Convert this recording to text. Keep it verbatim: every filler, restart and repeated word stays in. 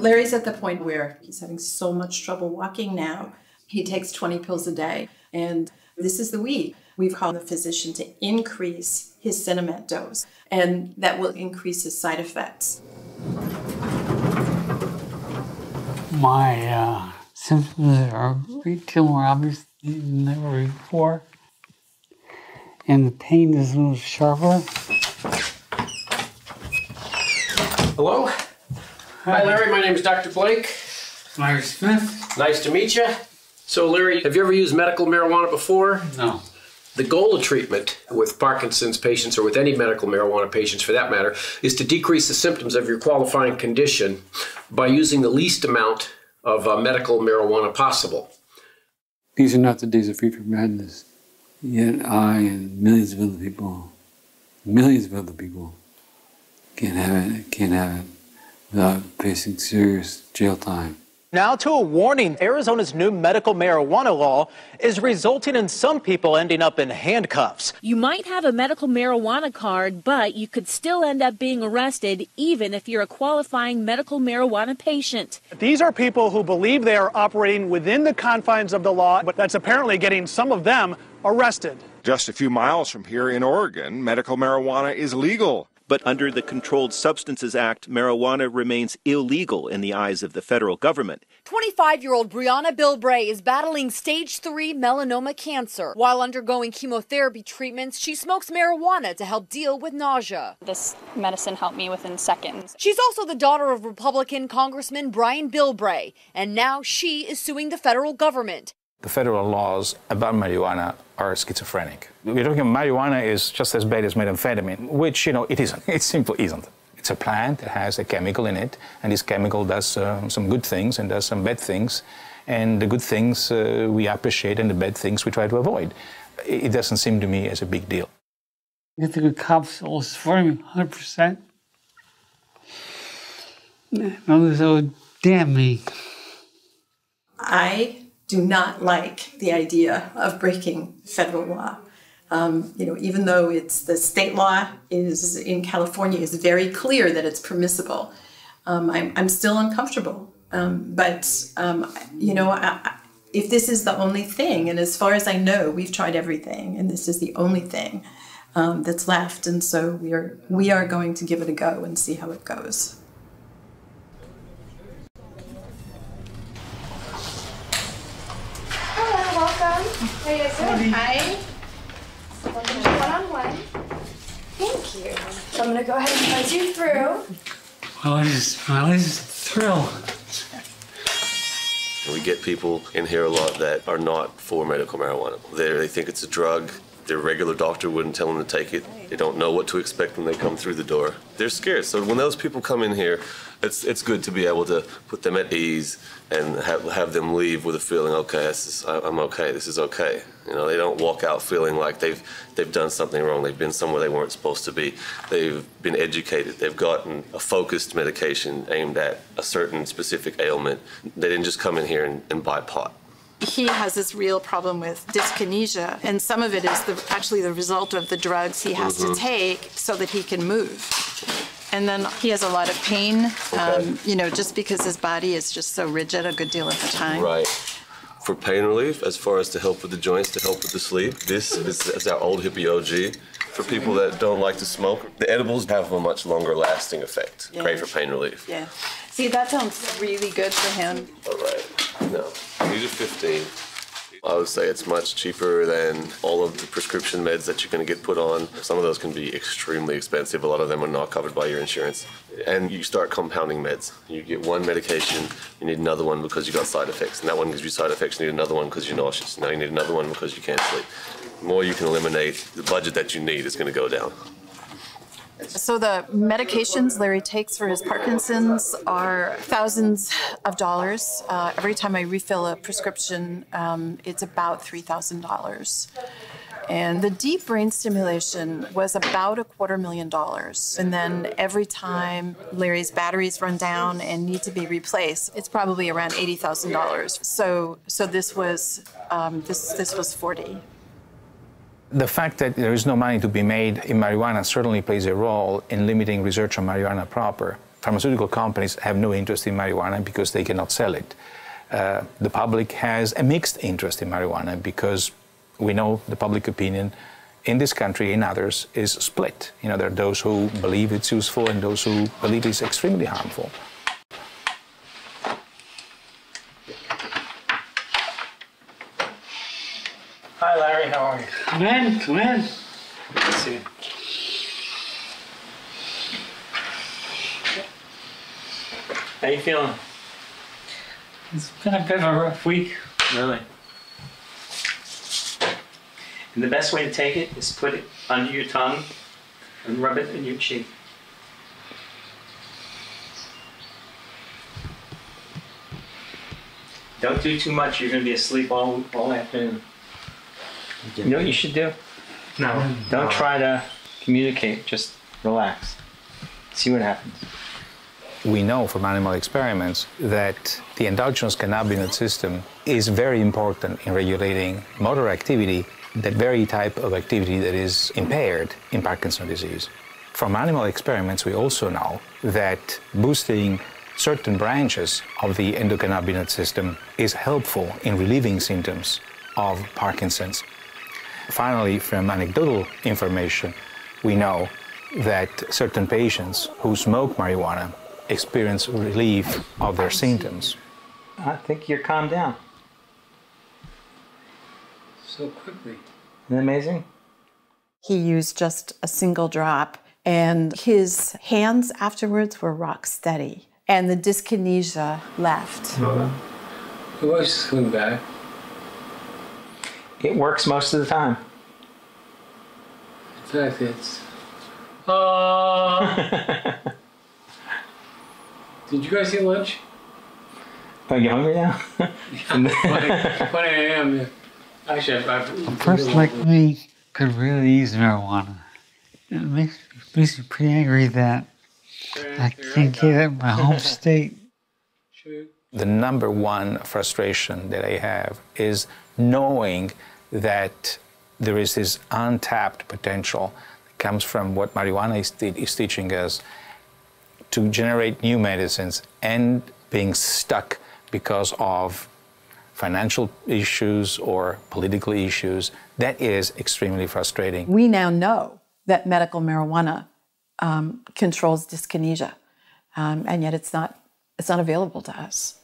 Larry's at the point where he's having so much trouble walking now. He takes twenty pills a day, and this is the week. We've called the physician to increase his Sinemet dose, and that will increase his side effects. My uh, symptoms are a great deal more obvious than they were before, and the pain is a little sharper. Hello. Hi, Larry. My name is Doctor Blake. Larry Smith. Nice to meet you. So, Larry, have you ever used medical marijuana before? No. The goal of treatment with Parkinson's patients, or with any medical marijuana patients for that matter, is to decrease the symptoms of your qualifying condition by using the least amount of uh, medical marijuana possible. These are not the days of future madness. Yet I and millions of other people, millions of other people, can't have it, can't have it without facing serious jail time. Now to a warning, Arizona's new medical marijuana law is resulting in some people ending up in handcuffs. You might have a medical marijuana card, but you could still end up being arrested even if you're a qualifying medical marijuana patient. These are people who believe they are operating within the confines of the law, but that's apparently getting some of them arrested. Just a few miles from here in Oregon, medical marijuana is legal. But under the Controlled Substances Act, marijuana remains illegal in the eyes of the federal government. twenty-five-year-old Brianna Bilbray is battling stage three melanoma cancer. While undergoing chemotherapy treatments, she smokes marijuana to help deal with nausea. This medicine helped me within seconds. She's also the daughter of Republican Congressman Brian Bilbray, and now she is suing the federal government. The federal laws about marijuana are schizophrenic. We're talking marijuana is just as bad as methamphetamine, which, you know, it isn't. It simply isn't. It's a plant that has a chemical in it, and this chemical does uh, some good things and does some bad things, and the good things uh, we appreciate and the bad things we try to avoid. It doesn't seem to me as a big deal. You think the cops all for me one hundred percent? No, so damn me. I... do not like the idea of breaking federal law. Um, you know, even though it's the state law is in California is very clear that it's permissible, um, I'm, I'm still uncomfortable. Um, but um, you know, I, if this is the only thing, and as far as I know, we've tried everything, and this is the only thing um, that's left, and so we are we are going to give it a go and see how it goes. How you guys doing? Hi. Welcome to one-on-one. Thank you. So I'm going to go ahead and buzz you through. Well, I just, well, I just thrill. We get people in here a lot that are not for medical marijuana. They, they think it's a drug. Their regular doctor wouldn't tell them to take it. They don't know what to expect when they come through the door. They're scared. So when those people come in here, it's it's good to be able to put them at ease and have have them leave with a feeling, okay, this is, I'm okay. This is okay. You know, they don't walk out feeling like they've they've done something wrong. They've been somewhere they weren't supposed to be. They've been educated. They've gotten a focused medication aimed at a certain specific ailment. They didn't just come in here and, and buy pot. He has this real problem with dyskinesia, and some of it is the, actually the result of the drugs he has mm-hmm. to take so that he can move. And then he has a lot of pain, okay. um, you know, just because his body is just so rigid a good deal of the time. Right. For pain relief, as far as to help with the joints, to help with the sleep, this is, is our old hippie O G. For people that don't like to smoke, the edibles have a much longer lasting effect. Yeah. Great for pain relief. Yeah. See, that sounds really good for him. All right. No. These are fifteen. I would say it's much cheaper than all of the prescription meds that you're going to get put on. Some of those can be extremely expensive. A lot of them are not covered by your insurance. And you start compounding meds. You get one medication, you need another one because you got side effects. And that one gives you side effects, you need another one because you're nauseous. Now you need another one because you can't sleep. The more you can eliminate, the budget that you need is going to go down. So the medications Larry takes for his Parkinson's are thousands of dollars. Uh, every time I refill a prescription, um, it's about three thousand dollars. And the deep brain stimulation was about a quarter million dollars. And then every time Larry's batteries run down and need to be replaced, it's probably around eighty thousand dollars. So, so this was um, this this was forty. The fact that there is no money to be made in marijuana certainly plays a role in limiting research on marijuana proper. pharmaceutical companies have no interest in marijuana because they cannot sell it. Uh, the public has a mixed interest in marijuana because we know the public opinion in this country and others is split. You know, there are those who believe it's useful and those who believe it's extremely harmful. Hi, Larry, how are you? Come in, come in. Good to see you. How you feeling? It's been a bit of a rough week. Really? And the best way to take it is put it under your tongue and rub it in your cheek. Don't do too much. You're going to be asleep all, all afternoon. You know what you should do? No. Don't try to communicate. Just relax. See what happens. We know from animal experiments that the endogenous cannabinoid system is very important in regulating motor activity, that very type of activity that is impaired in Parkinson's disease. From animal experiments, we also know that boosting certain branches of the endocannabinoid system is helpful in relieving symptoms of Parkinson's. Finally, from anecdotal information, we know that certain patients who smoke marijuana experience relief of their symptoms. I think you're calmed down. So quickly. Isn't that amazing? He used just a single drop, and his hands afterwards were rock steady, and the dyskinesia left. Mm-hmm. It was coming back. It works most of the time. In fact, it's... Uh... Did you guys eat lunch? Are you hungry now? twenty a m Yeah. Actually, I've... A person like me could really use marijuana. It makes, makes me pretty angry that I can't get it in my home state. The number one frustration that I have is knowing that there is this untapped potential that comes from what marijuana is, is teaching us, to generate new medicines, and being stuck because of financial issues or political issues. That is extremely frustrating. We now know that medical marijuana um, controls dyskinesia, um, and yet it's not, it's not available to us.